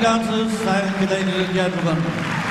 dancers, silent guitar, everyone.